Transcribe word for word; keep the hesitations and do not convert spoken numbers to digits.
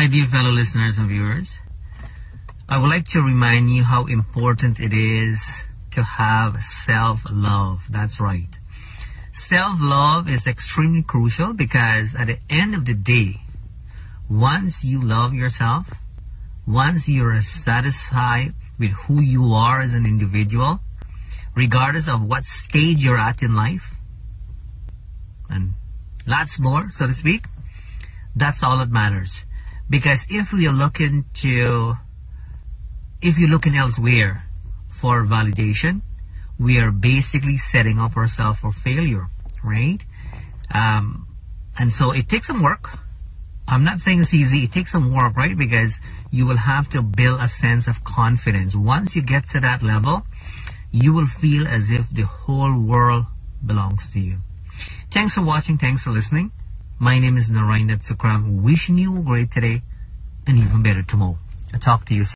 My dear fellow listeners and viewers, I would like to remind you how important it is to have self-love. That's right. Self-love is extremely crucial because at the end of the day, once you love yourself, once you are satisfied with who you are as an individual, regardless of what stage you're at in life, and lots more, so to speak, that's all that matters. Because if we are looking to, if you're looking elsewhere for validation, we are basically setting up ourselves for failure, right? Um, and so it takes some work. I'm not saying it's easy. It takes some work, right? Because you will have to build a sense of confidence. Once you get to that level, you will feel as if the whole world belongs to you. Thanks for watching. Thanks for listening. My name is Narine Dat Sookram. Wishing you a great day and even better tomorrow. I'll talk to you soon.